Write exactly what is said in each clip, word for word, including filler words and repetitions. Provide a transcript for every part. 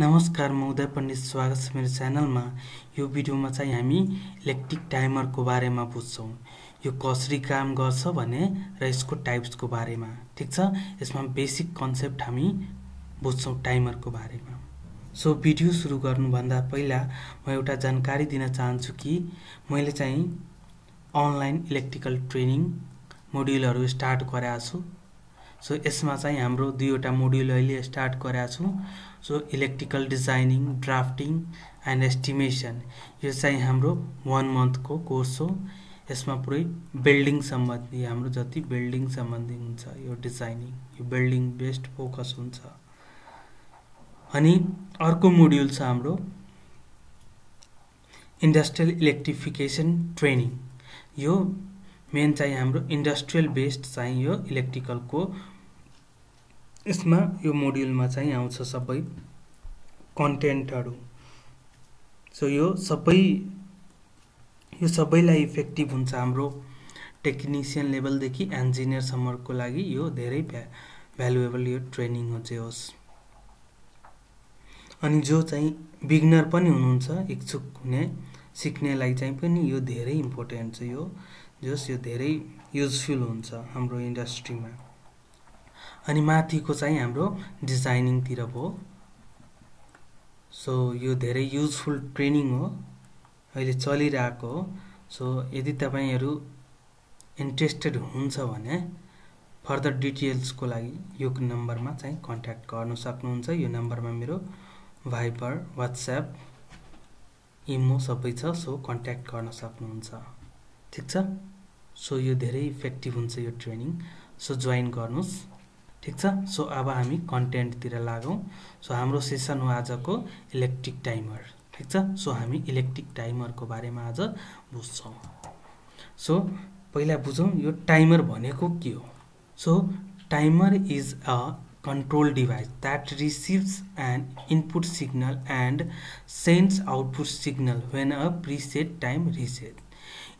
नमस्कार म उदय पण्डित, स्वागत छ मेरो च्यानलमा। यो भिडियोमा चाहिँ हामी इलेक्ट्रिक टाइमरको बारेमा बुझ्छौँ। यो कसरी काम गर्छ भने र यसको टाइप्सको बारेमा, ठीक छ। यसमा बेसिक कन्सेप्ट हामी बुझ्छौँ टाइमरको बारेमा। सो भिडियो सुरु गर्नुभन्दा पहिला म एउटा जानकारी दिन चाहन्छु कि मैले चाहिँ अनलाइन इलेक्ट्रिकल ट्रेनिङ मोड्युलहरू स्टार्ट गरेको छु। सो यसमा चाहिँ हाम्रो दुईवटा मोड्युल अहिले स्टार्ट गरेका छौं। So electrical designing, drafting and estimation, यो चाहिँ हाम्रो वन मन्थको कोर्स हो। यसमा पुरै बिल्डिङ सम्बन्धी, हाम्रो जति बिल्डिङ सम्बन्धी हुन्छ यो डिजाइनिङ, यो बिल्डिङ बेस्ड फोकस हुन्छ। अनि अर्को मोड्युल छ हाम्रो इन्डस्ट्रियल इलेक्ट्रिफिकेसन ट्रेनिङ। यो मेन चाहिँ हाम्रो इन्डस्ट्रियल बेस्ड चाहिँ यो इलेक्ट्रिकलको, यसमा यो मोड्युलमा चाहिँ आउँछ सबै कन्टेन्टहरू। सो यो सबै यो सबैलाई इफेक्टिभ हुन्छ। हाम्रो टेक्निसियन लेभलदेखि इन्जिनियरसम्मको लागि यो धेरै भ्यालुएबल यो ट्रेनिङ हो जे होस्। अनि जो चाहिँ बिगिनर पनि हुनुहुन्छ, इच्छुक हुने सिक्नेलाई चाहिँ पनि यो धेरै इम्पोर्टेन्ट छ। यो जस यो धेरै युजफुल हुन्छ हाम्रो इन्डस्ट्रीमा। अनि माथिको चाहिँ हाम्रो डिजाइनिङतिर हो। सो यो धेरै युजफुल ट्रेनिङ हो, अहिले चलिरहेको हो। सो यदि तपाईँहरू इन्ट्रेस्टेड हुन्छ भने फर्दर डिटेल्सको लागि यो नम्बरमा चाहिँ कन्ट्याक्ट गर्न सक्नुहुन्छ। यो नम्बरमा मेरो भाइबर, वाट्सएप, इमो सबै छ, सो कन्ट्याक्ट गर्न सक्नुहुन्छ, ठीक छ। सो यो धेरै इफेक्टिभ हुन्छ यो ट्रेनिङ, सो ज्वाइन गर्नुहोस्, ठीक छ। सो अब हामी कन्टेन्टतिर लागौँ। सो हाम्रो सेसन हो आजको इलेक्ट्रिक टाइमर, ठीक छ। सो हामी इलेक्ट्रिक टाइमरको बारेमा आज बुझ्छौँ। सो पहिला बुझौँ यो टाइमर भनेको के हो। So timer is a control device that receives an input signal and sends output signal when a preset time reset.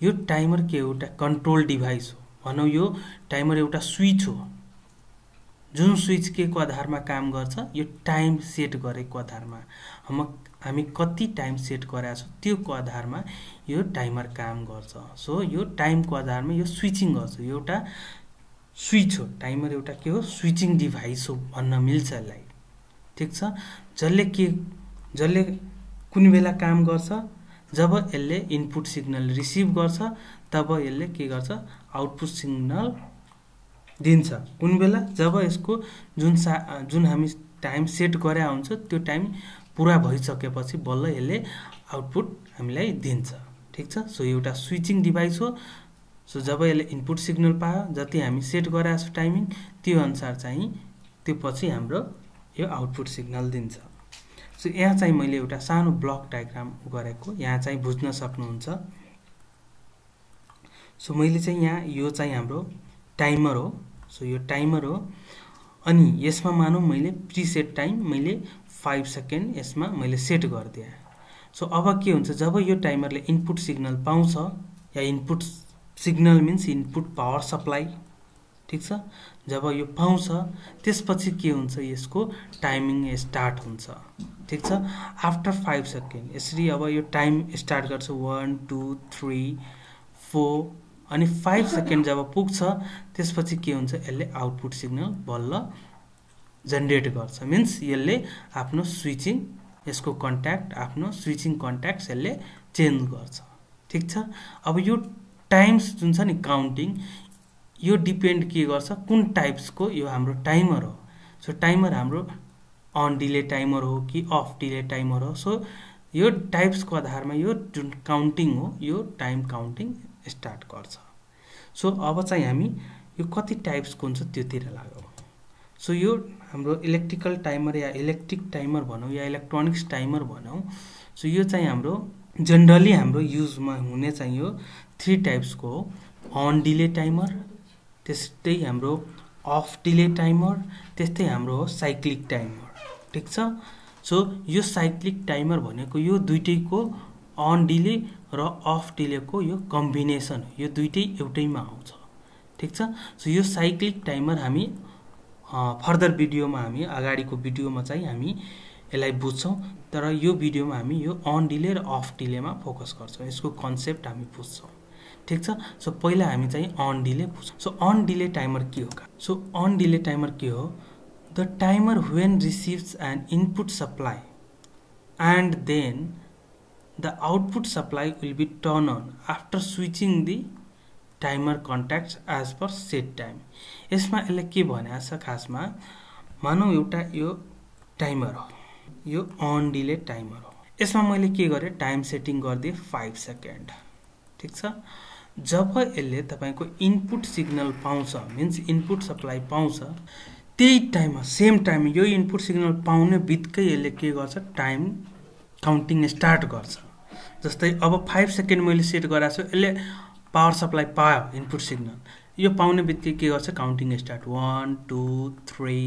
यो टाइमर के एउटा control device हो। भनौँ यो टाइमर एउटा स्विच हो, जुन स्विच के को आधारमा काम गर्छ। यो टाइम सेट गरेको आधारमा, हम हामी कति टाइम सेट गरेका छौँ त्योको आधारमा यो टाइमर काम गर्छ। सो यो टाइमको आधारमा यो स्विचिङ गर्छ। यो एउटा स्विच हो, टाइमर एउटा के हो, स्विचिङ डिभाइस हो भन्न मिल्छ यसलाई, ठीक छ। जसले के जसले कुन बेला काम गर्छ, जब यसले इनपुट सिग्नल रिसिभ गर्छ तब यसले के गर्छ, आउटपुट सिग्नल दिन्छ। कुन बेला, जब यसको जुन सा जुन हामी टाइम सेट गरेका हुन्छ त्यो टाइम पुरा भइसकेपछि बल्ल यसले आउटपुट हामीलाई दिन्छ, ठीक छ। सो एउटा स्विचिङ डिभाइस हो। सो so, जब यसले इनपुट सिग्नल पायो, जति हामी सेट गरेका छौँ टाइमिङ, त्यो अनुसार चाहिँ त्यो पछि हाम्रो यो आउटपुट सिग्नल दिन्छ। सो so, यहाँ चाहिँ मैले एउटा सानो ब्लक डायग्राम गरेको, यहाँ चाहिँ बुझ्न सक्नुहुन्छ। सो so, मैले चाहिँ यहाँ यो चाहिँ हाम्रो टाइमर हो। सो so, यो टाइमर हो। अनि यसमा मानौँ मैले प्रिसेट टाइम मैले फाइभ सेकेन्ड यसमा मैले सेट गरिदिएँ। सो so, अब के हुन्छ, जब यो टाइमरले इनपुट सिग्नल पाउँछ या input signal means input power supply, ठीक छ। जब यो पाउँछ त्यसपछि के हुन्छ, यसको टाइमिङ स्टार्ट हुन्छ, ठीक छ। आफ्टर फाइभ सेकेन्ड यसरी अब यो टाइम स्टार्ट गर्छ, वान टू थ्री फोर, अनि फाइभ सेकेन्ड जब पुग्छ त्यसपछि के हुन्छ, यसले आउटपुट सिग्नल बल्ल जेनेरेट गर्छ। मिन्स यसले आफ्नो स्विचिङ, यसको कन्ट्याक्ट, आफ्नो स्विचिङ कन्ट्याक्ट यसले चेन्ज गर्छ, ठिक छ। अब यो टाइम्स जुन छ नि काउन्टिङ, यो डिपेन्ड के गर्छ, कुन टाइप्सको यो हाम्रो टाइमर हो। सो टाइमर हाम्रो अन डिले टाइमर हो कि अफ डिले टाइमर हो। सो यो टाइप्सको आधारमा यो जुन काउन्टिङ हो यो टाइम काउन्टिङ स्टार्ट गर्छ। सो अब चाहिँ हामी यो कति टाइप्सको हुन्छ त्योतिर लागौँ। सो यो हाम्रो इलेक्ट्रिकल टाइमर या इलेक्ट्रिक टाइमर भनौँ या इलेक्ट्रोनिक्स टाइमर भनौँ। सो यो चाहिँ हाम्रो जनरली हाम्रो युजमा हुने चाहिँ यो थ्री टाइप्सको हो। अन डिले टाइमर, त्यस्तै हाम्रो अफ डिले टाइमर, त्यस्तै हाम्रो हो साइक्लिक टाइमर, ठीक छ। सो यो साइक्लिक टाइमर भनेको यो दुईटैको अन डिले र अफ डिलेको यो कम्बिनेसन हो। यो दुईटै एउटैमा आउँछ, ठिक छ। सो यो साइक्लिक टाइमर हामी फर्दर भिडियो में हमी अगाड़ी को भिडियो में हमी इस बुझ्छौं तर यो भिडियो में हमी यो अन डिले र अफ डिले में फोकस गर्छौं। इसको कन्सेप्ट हमी बुझ्छौं, ठीक है। सो पहिला हमी अन डिले बुझ्छौं। सो अन डिले टाइमर के हो? सो अन डिले टाइमर के हो? The timer when receives an input supply and then the output supply will be turn on after switching the timer contacts as per set time. इसमें इस के भाषा खास में मानौ एउटा यो टाइमर हो, यो अन डिले टाइमर हो। इसमें मैं के करें टाइम सेटिंग कर दिए फाइव सेकेंड, ठीक है। जब इसलिए तपाईको इनपुट सिग्नल पाँच मीन्स इनपुट सप्लाई पाँच त्यही टाइम सेम टाइम यो इनपुट सिग्नल पाने बित्क इसलिए के गर्छ टाइम काउंटिंग स्टार्ट गर्छ। जस्तै अब फाइव सेकेंड मैं सेट करा छु, इसलिए पावर सप्लाई पायो इनपुट सिग्नल यो पाउने बित्तिकै के गर्छ counting start one two three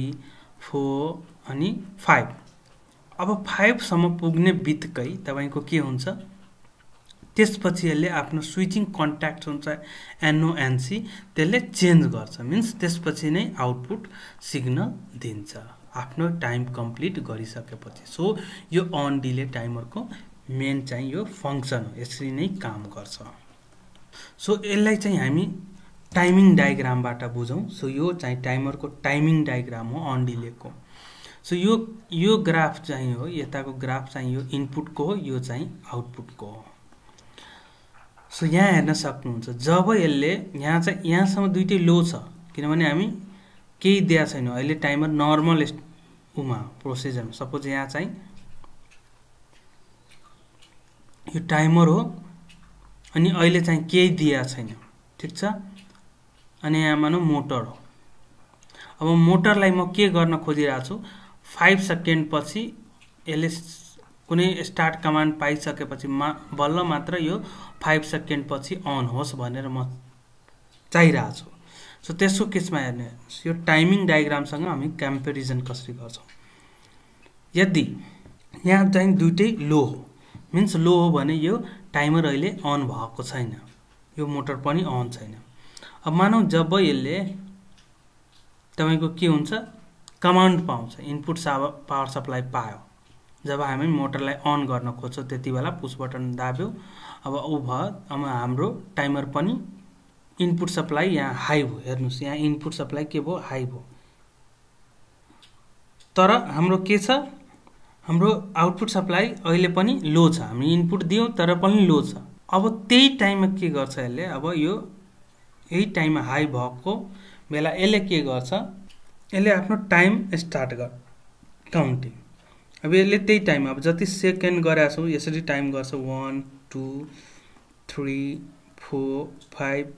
four अनि फाइव। अब फाइवसम्म पुग्ने बित्तिकै तपाईको के हुन्छ, त्यसपछि यसले आफ्नो स्विचिङ कन्ट्याक्ट हुन्छ एनओ एनसी त्यसले चेन्ज गर्छ मिन्स त्यसपछि नै आउटपुट सिग्नल दिन्छ आफ्नो टाइम कम्प्लिट गरिसकेपछि। सो यो अन डिले टाइमरको मेन चाहिँ यो फङ्सन हो, यसरी नै काम गर्छ। सो इस हमी टाइमिंग डायग्राम बुझौं। सो यो चाहिँ टाइमर को टाइमिंग डायग्राम हो अन डिले को। सो यो यो ग्राफ चाहिए हो, यताको ग्राफ चाहिए यो इनपुट को हो, यो चाहिँ आउटपुट को हो। सो यहाँ हेर्न सक्नुहुन्छ जब यसले यहाँ चाहिँ यहाँसम्म दुईटै लो छ किनभने हामी केही दिया छैन, अहिले टाइमर नर्मल उमा प्रोसेसर। सपोज यहाँ चाहिँ यो टाइमर हो अनि अहिले चाहिँ केही दिया छैन, ठीक छ। अनि यहाँ मानौ मोटर हो। अब मोटरलाई म के गर्न खोजिरहेको छु, फाइभ सेकेन्ड पछि यसले कुनै स्टार्ट कमान्ड पाइसकेपछि मा बल्ल मात्र यो फाइभ सेकेन्ड पछि अन होस् भनेर म चाहिरहेको छु। सो त्यसको केसमा हेर्ने यो टाइमिङ डायग्रामसँग हामी कम्पेरिजन कसरी गर्छौँ। यदि यहाँ चाहिँ दुईटै लो हो मिन्स लो हो भने यो टाइमर अहिले अन भएको छैन, यो मोटर पनि अन छैन। अब मानौ जब यसले तपाईको के हुन्छ कमान्ड पाउँछ इनपुट पावर सप्लाई पायो, जब हामी मोटरलाई अन गर्न खोज्छौँ त्यति बेला पुश बटन दाब्यो। अब उ भयो, अब हाम्रो टाइमर पनि इनपुट सप्लाई यहाँ हाई भयो। हेर्नुस् यहाँ इनपुट सप्लाई के भयो, हाई भयो। तर हाम्रो के छ, हाम्रो आउटपुट सप्लाई अहिले पनि लो छ, हामी इनपुट दियौँ तर पनि लो छ। अब त्यही टाइममा के गर्छ यसले, अब यो यही टाइममा हाई भएको बेला यसले के गर्छ, यसले आफ्नो टाइम स्टार्ट गर्छ काउन्टिङ। अब यसले त्यही टाइम अब जति सेकेन्ड गरेका छौँ यसरी टाइम गर्छ one two three four five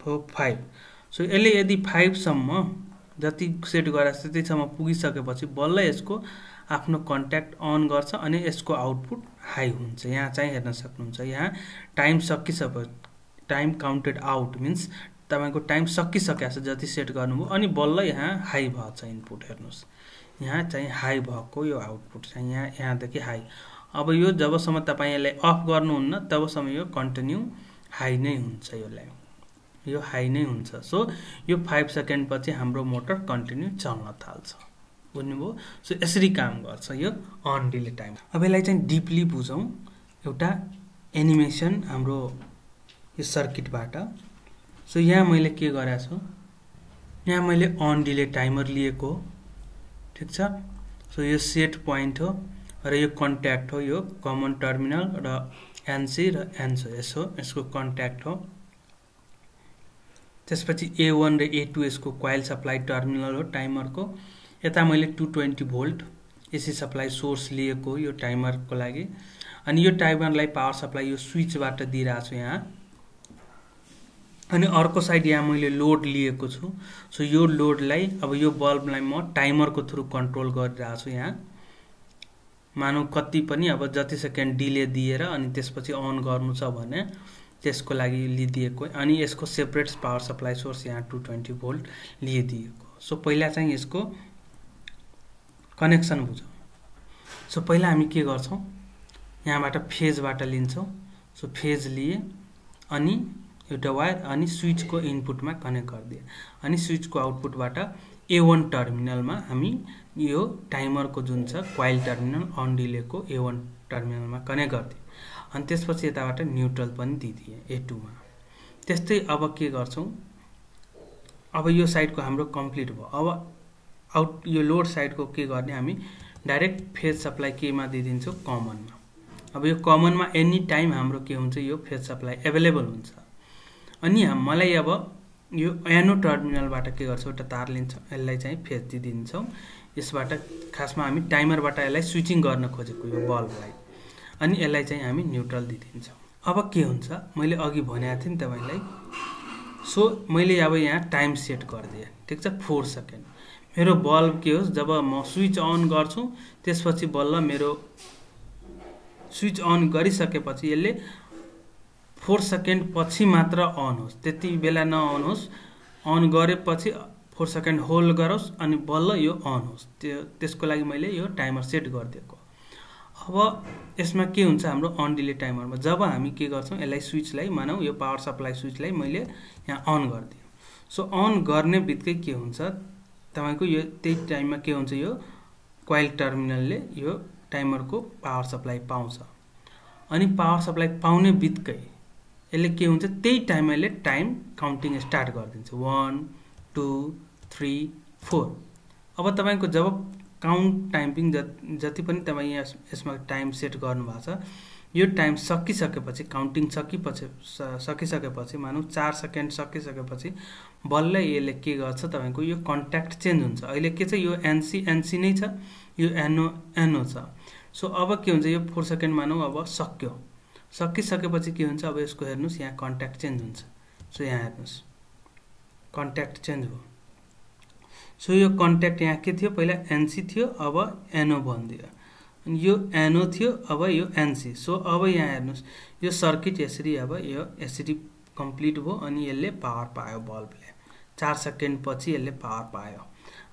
four five. So यसले यदि फाइभसम्म जति सेट गरेको छ त्यतिसम्म पुगिसकेपछि बल्ल यसको आफ्नो कन्ट्याक्ट अन गर्छ अनि यसको आउटपुट हाई हुन्छ। यहाँ चाहिँ हेर्न सक्नुहुन्छ यहाँ टाइम सकिसकेपछि टाइम काउन्टेड आउट मिन्स तपाईको टाइम सकिसकेको छ जति सेट गर्नुभयो अनि बल्ल यहाँ हाई भएको छ इनपुट। हेर्नुहोस् यहाँ चाहिँ हाई भएको यो आउटपुट चाहिँ यहाँ यहाँदेखि हाई। अब यो जबसम्म तपाईले अफ गर्नुहुन्न तबसम्म यो कन्टिन्यू हाई नै हुन्छ, यसलाई यो हाई नै हुन्छ। सो यो फाइभ सेकेन्ड पछि हाम्रो मोटर कन्टिन्यू चल्न थाल्छ, बुझ्नुभयो। सो यसरी काम गर्छ यो अन डिले टाइम। अब यसलाई चाहिँ डिपली बुझौँ एउटा एनिमेसन हाम्रो यो सर्किटबाट। सो यहाँ मैले के गरेको छु, यहाँ मैले अन डिले टाइमर लिएको, ठीक छ। सो यो सेट पोइन्ट हो र यो कन्ट्याक्ट हो, यो कमन टर्मिनल र एनसी र एनस यसो यसको कन्ट्याक्ट हो। त्यसपछि ए वान र ए टू यसको क्वाइल सप्लाई टर्मिनल हो टाइमरको। यता मैले two twenty volt AC supply source लिएको यो टाइमर को लागि, अनि यो टाइमरलाई पावर सप्लाई यो स्विचबाट दिइराछु यहाँ। अनि अर्को साइड यहाँ मैले लोड लिएको छु। सो यो लोडलाई अब यो बल्बलाई म टाइमरको थ्रु कन्ट्रोल गरिराछु यहाँ। मानौ कति पनि अब जति सेकेन्ड डिले दिएर अनि त्यसपछि अन गर्नु छ भने त्यसको लागि लिदिएको, अनि यसको सेपरेट पावर सप्लाई सोर्स यहाँ टू ट्वेंटी भोल्ट लिदिएको। सो पहिला चाहिँ यसको कनेक्सन बुझौँ। सो पहिला हामी के गर्छौं, यहाँबाट फेजबाट लिन्छौँ। सो फेज लिए अनि एउटा वायर अनि स्विचको इनपुटमा कनेक्ट गरिदिए अनि स्विचको आउटपुटबाट ए वन टर्मिनल में हमी यो टाइमर को जो क्वाइल टर्मिनल अन डिले को ए वन टर्मिनल में कनेक्ट गर्थें अस पच्चीस ये न्यूट्रल भी दीदिए ए टू में। त्यस्तै अब के गर्छौं, अब यो साइड को हाम्रो कम्प्लिट भयो। अब आउट यो लोड साइड को के गर्ने, हामी डाइरेक्ट फेज सप्लाई के में दिदिन्छौं कमन में। अब यो कमन में एनी टाइम हाम्रो के हुन्छ यो फेज सप्लाई एभाइलेबल हुन्छ। अनि मलाई अब यो एनो टर्मिनलबाट के गर्छौं, एउटा तार लिन्छौं, यसलाई चाहिँ फेज दिदिन्छौं। यसबाट खासमा हामी टाइमरबाट यसलाई स्विचिङ गर्न खोजेको यो बल्बलाई, अनि यसलाई चाहिँ हामी न्यूट्रल दिदिन्छौं। अब के हुन्छ, मैले अघि भनेको थिएँ नि तपाईलाई, सो मैले अब यहाँ टाइम सेट गरिदिए, ठीक छ, फोर सेकेन्ड। मेरो बल्ब के होस्, जब म स्विच अन गर्छु त्यसपछि बल्ल मेरो स्विच अन गरिसकेपछि यसले फोर सेकेन्ड पछि मात्र अन होस्, त्यति बेला नअन होस्। अन गरेपछि फोर सेकेन्ड होल्ड गरोस् अनि बल्ल यो अन होस्। त्यो त्यसको लागि मैले यो टाइमर सेट गरिदिएको। अब यसमा के हुन्छ, हाम्रो अन डिले टाइमरमा जब हामी के गर्छौं, यसलाई स्विचलाई मानौ यो पावर सप्लाई स्विचलाई मैले यहाँ अन गरिदिएँ। सो अन गर्ने बित्तिकै के हुन्छ तपाईको यो त्यही टाइममा के हुन्छ, यो क्वाइल टर्मिनलले यो टाइमरको पावर सप्लाई पाउँछ। अनि पावर सप्लाई पाउने बित्तिकै यसले के हुन्छ, त्यही टाइमरले टाइम काउन्टिङ स्टार्ट गरिदिन्छ, वन टू थ्री फोर। अब तपाईको जब काउंट टाइमिंग जति पनि तपाई यहाँ यसमा टाइम सेट गर्नुभएको छ, यो टाइम सकिसकेपछि काउन्टिङ सकिपछि सकिसकेपछि मानौ चार सेकेन्ड सकिसकेपछि बल्ल यसले के गर्छ तपाईको यो कन्ट्याक्ट चेन्ज हुन्छ। अहिले के छ, यो एनसी एनसी नै छ, यो एनओ एनओ छ। सो अब के हुन्छ, यो फोर सेकेन्ड मानौ अब सक्यो, सकिसकेपछि के हुन्छ, अब यसको हेर्नुस् यहाँ कन्ट्याक्ट चेन्ज हुन्छ। सो यहाँ हेर्नुस् कन्ट्याक्ट चेन्ज हो। सो so, यो कन्ट्याक्ट यहाँ के थियो, पहिला एनसी थियो अब एनओ भनिदियो, यो एनओ थियो अब यो एनसी। सो so, अब यहाँ हेर्नुस् यो सर्किट यसरी अब यो एसडी कम्प्लिट भयो अनि यसले पावर पायो बल्बले। चार सेकेन्ड पछि यसले पावर पायो।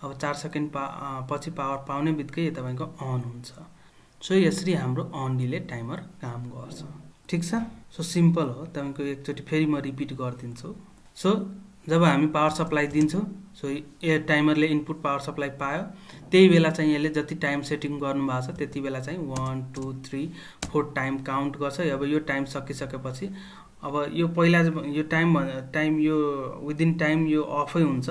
अब चार सेकेन्ड पा पछि पावर पाउने बित्तिकै तपाईको अन हुन्छ। सो so, यसरी हाम्रो अन डिले टाइमर काम गर्छ, ठीक छ। सो सिम्पल हो, तपाईको एकचोटि फेरि म रिपिट गरिदिन्छु। सो जब हामी पावर सप्लाई दिन्छौं, सो ए टाइमरले इनपुट पावर सप्लाई पायो, त्यही बेला चाहिँ यसले जति टाइम सेटिङ गर्नु भएको छ त्यति बेला चाहिँ one two three four time count गर्छ। अब यो टाइम सकिसकेपछि अब यो पहिला यो टाइम टाइम यो विदिन टाइम यो अफै हुन्छ।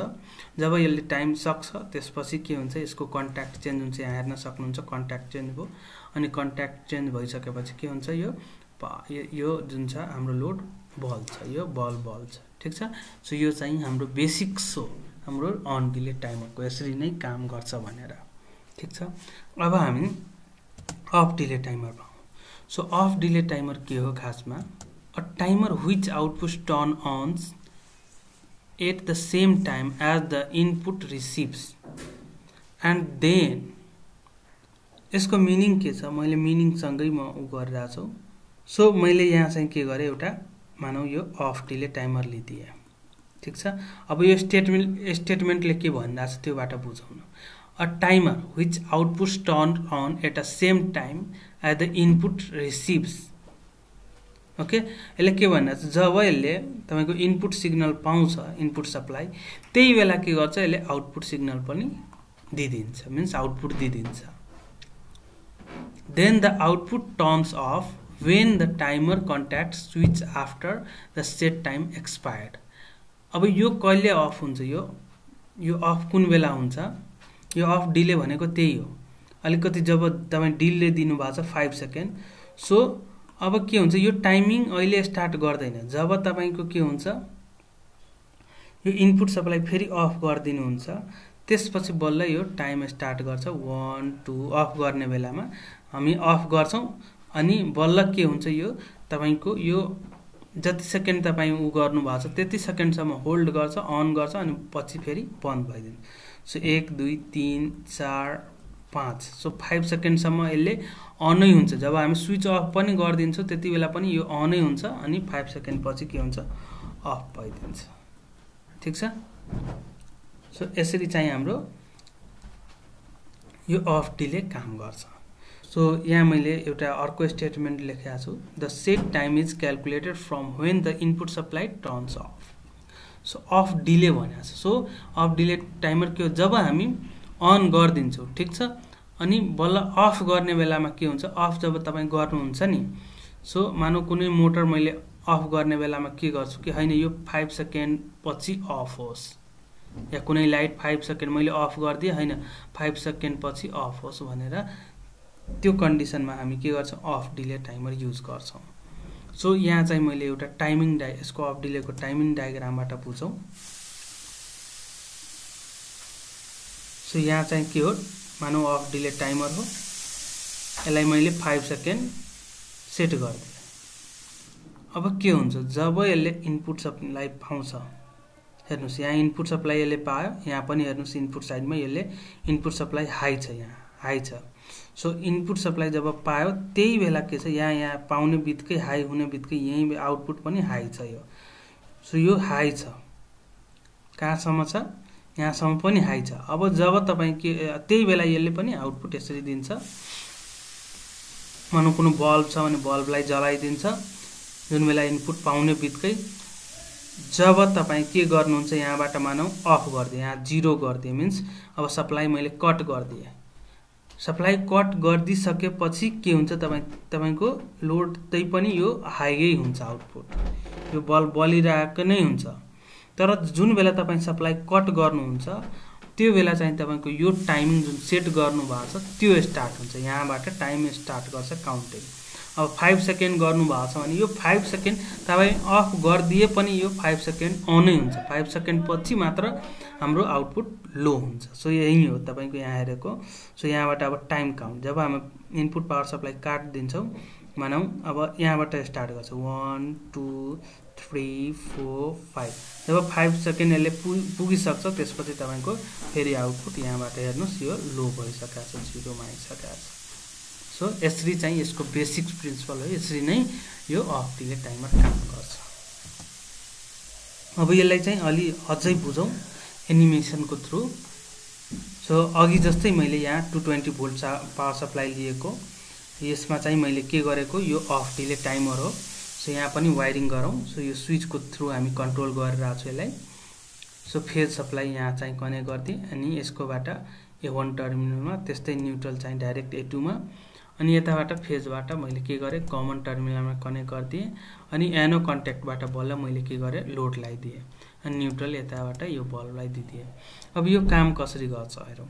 जब यसले टाइम सक्छ त्यसपछि के हुन्छ, यसको कन्ट्याक्ट चेन्ज हुन्छ। यहाँ हेर्न सक्नुहुन्छ कन्ट्याक्ट चेन्ज भयो, अनि कन्ट्याक्ट चेन्ज भइसकेपछि के हुन्छ, यो यो जुन छ हाम्रो लोड बल्ब छ, यो बल्ब बल्ब छ, ठीक छ। सो यो चाहिँ हाम्रो बेसिक्स हो, हाम्रो अन डिले टाइमरको यसरी नै काम गर्छ भनेर, ठीक छ। अब हामी अफ डिले टाइमर पाऊँ। सो अफ डिले टाइमर के हो खासमा, a timer which output turn on at the same time as the input receives and then. यसको मिनिङ के छ, मैले मिनिङसँगै म उ गरिरहेको छु। सो मैले यहाँ चाहिँ के गरेँ, एउटा मानौ यो अफ डिले टाइमर लिदिए, ठीक छ। अब यो स्टेटमेन्ट स्टेटमेन्टले के भन्दा छ त्योबाट बुझाउनु। A timer which output turn on at a same time at the input receives. Okay, यसले के भन्दा छ, जब यसले तपाईको इनपुट सिग्नल पाउँछ इनपुट सप्लाई, त्यही बेला के गर्छ यसले आउटपुट सिग्नल पनि दिदिन्छ, मिन्स आउटपुट दिदिन्छ। Then the output terms off when the timer contact switch after the set time expired। अब यो कहिले अफ हुन्छ, यो यो अफ कुन बेला हुन्छ, यो अफ डिले भनेको त्यही हो। अलिकति जब तपाईँ डिले दिनुभएको छ फाइभ सेकेन्ड, सो अब के हुन्छ, यो टाइमिङ अहिले स्टार्ट गर्दैन। जब तपाईँको के हुन्छ, यो इनपुट सप्लाई फेरि अफ गरिदिनुहुन्छ, त्यसपछि बल्ल यो टाइम स्टार्ट गर्छ। वान टू अफ गर्ने बेलामा हामी अफ गर्छौँ, अनि बल्ल के हुन्छ, यो तपाईको यो जति सेकेन्ड तपाई उ गर्नु भएको छ त्यति सेकेन्डसम्म होल्ड गर्छ, अन गर्छ, अनि पछि फेरि बन्द भइदिन्छ। सो एक दुई तीन चार पाँच, सो फाइभ सेकेन्डसम्म यसले अनै हुन्छ। जब हामी स्विच अफ पनि गरिदिन्छौँ त्यति बेला पनि यो अनै हुन्छ, अनि फाइभ सेकेन्ड पछि के हुन्छ, अफ भइदिन्छ, ठिक छ। सो यसरी चाहिँ हाम्रो यो अफ डिले काम गर्छ। सो यहाँ मैले एउटा अर्को स्टेटमेन्ट लेखेको छु, the set time is calculated from when the input supply turns off. So off delay भनेको छ। सो अफ डिले टाइमर के हो जब हामी अन गर्दिन्छौं, ठीक छ, अनि बल्ल अफ गर्ने बेलामा के हुन्छ, अफ जब तपाई गर्नुहुन्छ नि, सो मानौ कुनै मोटर मैले अफ गर्ने बेलामा के गर्छु कि हैन यो पाँच सेकेन्ड पछि अफ होस्, या कुनै लाइट पाँच सेकेन्ड मैले अफ गर्दिए हैन पाँच सेकेन्ड पछि अफ होस् भनेर त्यो कन्डिसनमा हामी के गर्छौं, अफ डिले टाइमर युज गर्छौं। सो यहाँ चाहिँ मैले एउटा टाइमिङ डाय यसको अफ डिलेको टाइमिङ डायग्रामबाट बुझौं। सो यहाँ चाहिँ के हो, मानौ अफ डिले टाइमर हो, यसलाई मैले पाँच सेकेन्ड सेट गर्दिए। अब के हुन्छ, जब यसले इनपुट सप्लाई पाउँछ, हेर्नुस् यहाँ इनपुट सप्लाई यसले पायो, यहाँ पनि हेर्नुस् इनपुट साइडमा यसले इनपुट सप्लाई हाई छ, यहाँ हाई छ। सो इनपुट सप्लाई जब पायो त्यही बेला के छ, यहाँ यहाँ पाउने बित्तिकै हाई हुने बित्तिकै यही आउटपुट पनि हाई छ यो। सो यो हाई छ, कहाँसम्म छ, यहाँसम्म पनि हाई छ। अब जब तपाईँ के त्यही बेला यसले पनि आउटपुट यसरी दिन्छ, मानौ कुनै बल्ब छ भने बल्बलाई जलाइदिन्छ, जुन बेला इनपुट पाउने बित्तिकै जब तपाईँ के गर्नुहुन्छ यहाँबाट मानौ अफ गरिदिए, यहाँ जिरो गरिदिए, मिन्स अब सप्लाई मैले कट गरिदिए। सप्लाई कट गरिदिसकेपछि के हुन्छ, तपाई तपाईको लोड तै पनि यो हाई हुन्छ आउटपुट, यो बल बलिरहेको नै हुन्छ। तर जुन बेला तपाई सप्लाई कट गर्नुहुन्छ त्यो बेला चाहिँ तपाईको यो टाइमिङ जुन सेट गर्नु भएको छ त्यो स्टार्ट हुन्छ, यहाँबाट टाइम स्टार्ट गर्छ काउन्टिङ। अब पाँच सेकेन्ड गर्नु भएको छ भने यो पाँच सेकेन्ड तपाई अफ गरिदिए पनि यो पाँच सेकेन्ड अनै हुन्छ, पाँच सेकेन्ड पछि मात्र हाम्रो आउटपुट लो हुन्छ। सो यही हो तपाईको यहाँ हेरेको। सो यहाँबाट अब टाइम काउन्ट, जब हामी इनपुट पावर सप्लाई काट दिन्छौँ मानौँ, अब यहाँबाट स्टार्ट गर्छौँ one two three four five, जब फाइभ सेकेन्ड यसले पु पुगिसक्छ त्यसपछि तपाईँको फेरि आउटपुट यहाँबाट हेर्नुहोस् यो लो भइसकेको छ, जिरोमा आइसकेको छ। सो यसरी चाहिँ यसको बेसिक्स प्रिन्सिपल हो, यसरी नै यो अफ डिले टाइमर काम गर्छ। अब यसलाई चाहिँ अलि अझै बुझौँ एनिमेसनको थ्रु। सो अघि जस्तै मैले यहाँ two twenty volt power supply लिएको, यसमा चाहिँ मैले के गरेको यो अफ डिले टाइमर हो। सो यहाँ पनि वायरिङ गरौँ। सो यो स्विचको थ्रु हामी कन्ट्रोल गरिरहेको छु यसलाई। सो फेज सप्लाई यहाँ चाहिँ कनेक्ट गरिदिएँ, अनि यसकोबाट ए वान टर्मिनलमा, त्यस्तै न्युट्रल चाहिँ डाइरेक्ट ए टूमा, अनि यताबाट फेजबाट मैले के गरेँ कमन टर्मिनलमा कनेक्ट गरिदिएँ, अनि एनो कन्ट्याक्टबाट बल्ल मैले के गरेँ लोड लगाइदिएँ, अनि न्युट्रल यताबाट यो बल्बलाई दिदिएँ। अब यो काम कसरी गर्छ हेरौँ।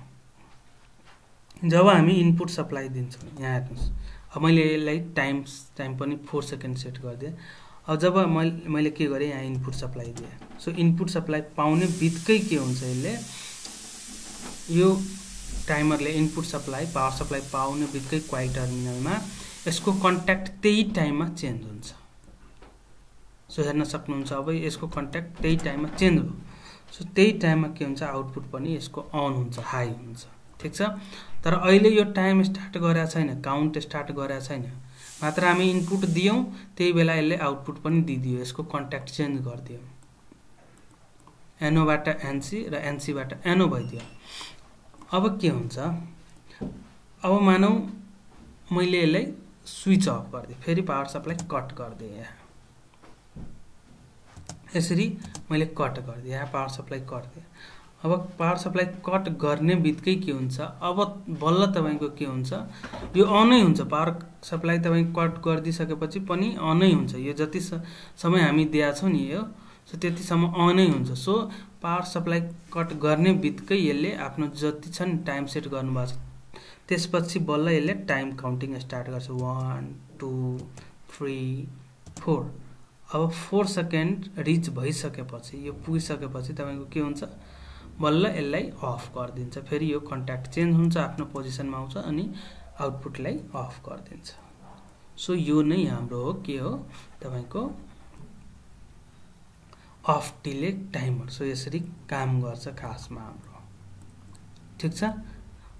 जब हामी इनपुट सप्लाई दिन्छौँ, यहाँ हेर्नुहोस्, अब मैले यसलाई टाइम टाइम पनि फोर सेकेन्ड सेट गरिदिएँ। अब जब मैले मैले के गरेँ यहाँ इनपुट सप्लाई दिएँ। सो इनपुट सप्लाई पाउने बित्तिकै के हुन्छ, यसले यो टाइमरले इनपुट सप्लाई पावर सप्लाई पाउने बित्तिकै क्वाइ टर्मिनलमा यसको कन्ट्याक्ट त्यही टाइममा चेन्ज हुन्छ। सो हेर्न सक्नुहुन्छ अब यसको कन्ट्याक्ट त्यही टाइममा चेन्ज हो। सो त्यही टाइममा के हुन्छ, आउटपुट पनि यसको अन हुन्छ, हाई हुन्छ, ठिक छ। तर अहिले यो टाइम स्टार्ट गरेको छैन, काउन्ट स्टार्ट गरेको छैन, मात्र हामी इनपुट दियौँ त्यही बेला यसले आउटपुट पनि दिदियो, यसको कन्ट्याक्ट चेन्ज गरिदियो, एनओबाट एनसी र एनसीबाट एनओ भइदियो। अब के हुन्छ, अब मानौ मैले यसलाई स्विच अफ गरिदिएँ, फेरि पावर सप्लाई कट गरिदिएँ, यहाँ यसरी मैले कट गरिदिएँ, यहाँ पावर सप्लाई कट दिएँ। अब पावर सप्लाई कट गर्ने बित्तिकै के हुन्छ, अब बल्ल तपाईँको के हुन्छ यो अनै हुन्छ, पावर सप्लाई तपाईँ कट गरिदिइसकेपछि पनि अनै हुन्छ, यो जति समय हामी दिएछौँ नि यो, सो त्यतिसम्म अनै हुन्छ। सो पावर सप्लाई कट गर्ने बित्तिकै यसले आफ्नो जति छ नि टाइम सेट गर्नुभएको छ त्यसपछि बल्ल यसले टाइम काउन्टिङ स्टार्ट गर्छ, वान टू थ्री फोर। अब फोर सेकेन्ड रिच भइसकेपछि, यो पुगिसकेपछि तपाईँको के हुन्छ, बल्ल यसलाई अफ गरिदिन्छ, फेरि यो कन्ट्याक्ट चेन्ज हुन्छ, आफ्नो पोजिसनमा आउँछ, अनि आउटपुटलाई अफ गरिदिन्छ। सो यो नै हाम्रो हो के हो तपाईँको अफ डिले टाइमर। सो यसरी काम गर्छ खासमा हाम्रो, ठिक छ।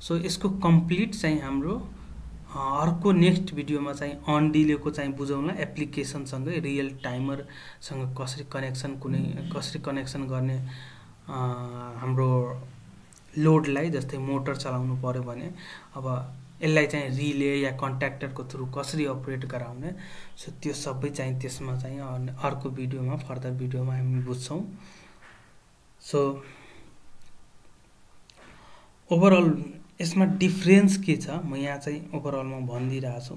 सो यसको कम्प्लिट चाहिँ हाम्रो अर्को नेक्स्ट भिडियोमा चाहिँ अन डिलेको चाहिँ बुझौँला, एप्लिकेसनसँगै रियल टाइमरसँग कसरी कनेक्सन कुनै कसरी कनेक्सन गर्ने हाम्रो लोडलाई, जस्तै मोटर चलाउनु पर्यो भने अब यसलाई चाहिँ रिले या कन्ट्याक्टरको थ्रु कसरी अपरेट गराउने। सो त्यो सबै चाहिँ त्यसमा चाहिँ अर्को भिडियोमा, फर्दर भिडियोमा हामी बुझ्छौँ। So overall इसमें difference के था मैं यहाँ से overall में बंदी रहा सो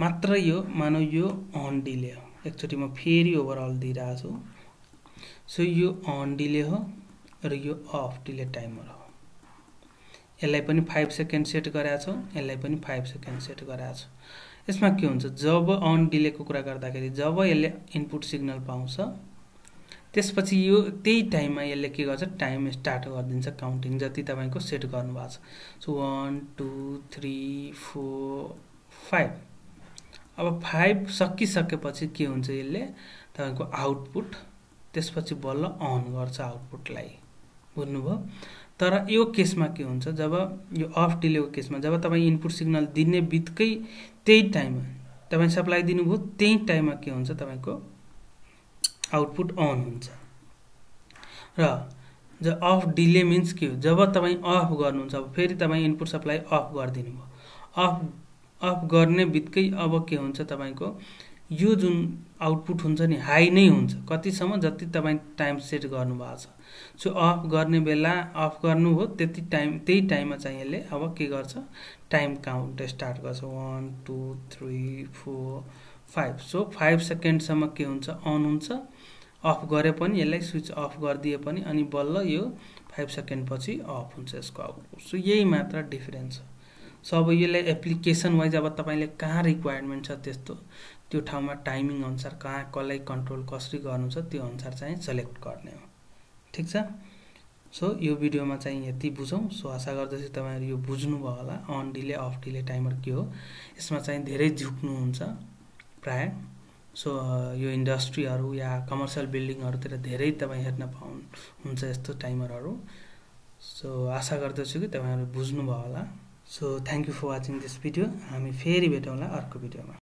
मात्रा यो मानो यो on delay हो एक छोटी में फिर यो overall दी रहा सो so यो on delay हो और यो off delay timer हो एलाई पनि five सेकेन्ड सेट गराया छौ एलाई पनि five सेकेन्ड सेट गराया छौ यसमा के हुन्छ जब अन डिले को कुरा गर्दाखेरि जब यसले इनपुट सिग्नल पाउँछ त्यसपछि यो त्यही टाइममा यसले के गर्छ टाइम स्टार्ट गर्दिन्छ काउन्टिङ जति तपाईको सेट गर्नु भएको छ so one two three four five अब five सकि सकेपछि के हुन्छ यसले तपाईको आउटपुट त्यसपछि बल्ल अन गर्छ आउटपुटलाई बुझ्नुभयो तर यो केसमा के हुन्छ जब यो अफ डिले को केसमा जब तपाई इनपुट सिग्नल दिने बित्तिकै त्यही टाइममा तपाई सप्लाई दिनुभयो त्यही टाइममा के हुन्छ तपाईको आउटपुट अन हुन्छ र ज अफ डिले मिन्स के हो जब तपाई अफ गर्नुहुन्छ अब फेरि तपाई इनपुट सप्लाई अफ गर्दिनु भयो अफ अफ गर्ने बित्तिकै अब के हुन्छ तपाईको यो जुन आउटपुट हुन्छ नि हाई नै हुन्छ कति सम्म जति तपाई टाइम सेट गर्नु भएको छ सो अफ गर्ने बेला अफ गर्नु हो त्यति टाइम त्यही टाइममा चाहिँ यसले अब के गर्छ टाइम काउन्ट स्टार्ट गर्छ one two three four five so five second सम्म के हुन्छ अन हुन्छ अफ गरे पनि यसलाई स्विच अफ गर्दिए पनि अनि बल्ल यो five सेकेन्ड पछि अफ हुन्छ यसको आउटपुट सो यही मात्र डिफरेन्स छ सो अब यसले एप्लिकेसन वाइज अब तपाईले कहाँ रिक्वायरमेन्ट छ त्यस्तो त्यो ठाउँमा टाइमिङ अनुसार कहाँ कसलाई कन्ट्रोल कसरी गर्नु छ त्यो अनुसार चाहिँ सिलेक्ट गर्ने हो ठीक छ सो यो भिडियोमा चाहिँ यति बुझौं सो आशा गर्दछु तपाईहरु यो बुझ्नु भयो होला on delay off delay timer के हो यसमा चाहिँ धेरै झुक्नु हुन्छ प्राय सो यो इन्डस्ट्रीहरु या कमर्शियल बिल्डिङहरुतिर धेरै तपाई हेर्न पाउनु हुन्छ यस्तो टाइमरहरु सो आशा गर्दछु कि तपाईहरु बुझ्नु भयो होला so thank you for watching this video हामी फेरि भेटौँला अर्को भिडियोमा।